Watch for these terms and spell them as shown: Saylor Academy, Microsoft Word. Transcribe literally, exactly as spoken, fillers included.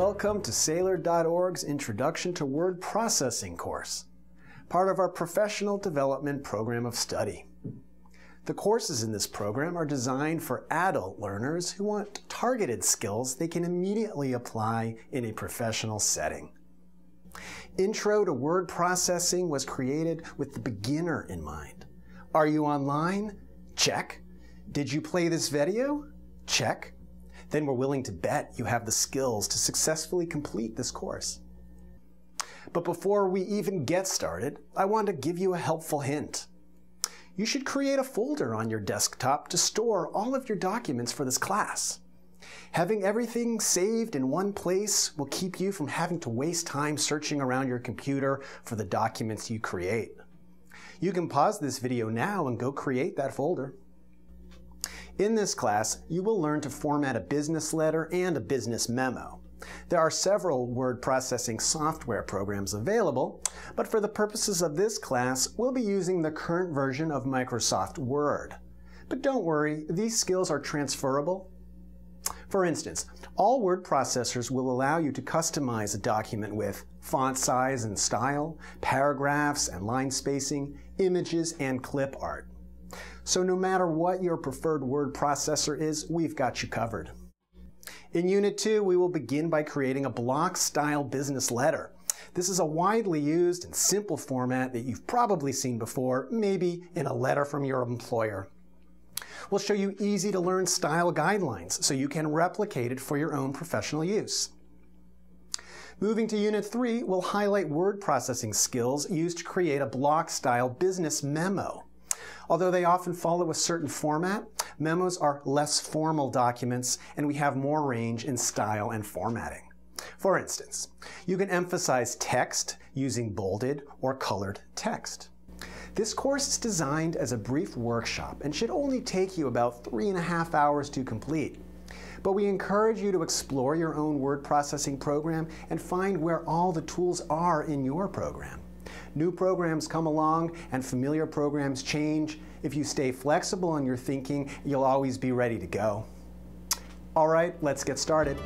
Welcome to Saylor dot org's Introduction to Word Processing course, part of our Professional Development Program of Study. The courses in this program are designed for adult learners who want targeted skills they can immediately apply in a professional setting. Intro to Word Processing was created with the beginner in mind. Are you online? Check. Did you play this video? Check. Then we're willing to bet you have the skills to successfully complete this course. But before we even get started, I want to give you a helpful hint. You should create a folder on your desktop to store all of your documents for this class. Having everything saved in one place will keep you from having to waste time searching around your computer for the documents you create. You can pause this video now and go create that folder. In this class, you will learn to format a business letter and a business memo. There are several word processing software programs available, but for the purposes of this class, we'll be using the current version of Microsoft Word. But don't worry, these skills are transferable. For instance, all word processors will allow you to customize a document with font size and style, paragraphs and line spacing, images and clip art. So no matter what your preferred word processor is, we've got you covered. In Unit two, we will begin by creating a block-style business letter. This is a widely used and simple format that you've probably seen before, maybe in a letter from your employer. We'll show you easy-to-learn style guidelines so you can replicate it for your own professional use. Moving to Unit three, we'll highlight word processing skills used to create a block-style business memo. Although they often follow a certain format, memos are less formal documents, and we have more range in style and formatting. For instance, you can emphasize text using bolded or colored text. This course is designed as a brief workshop and should only take you about three and a half hours to complete. But we encourage you to explore your own word processing program and find where all the tools are in your program. New programs come along and familiar programs change. If you stay flexible in your thinking, you'll always be ready to go. All right, let's get started.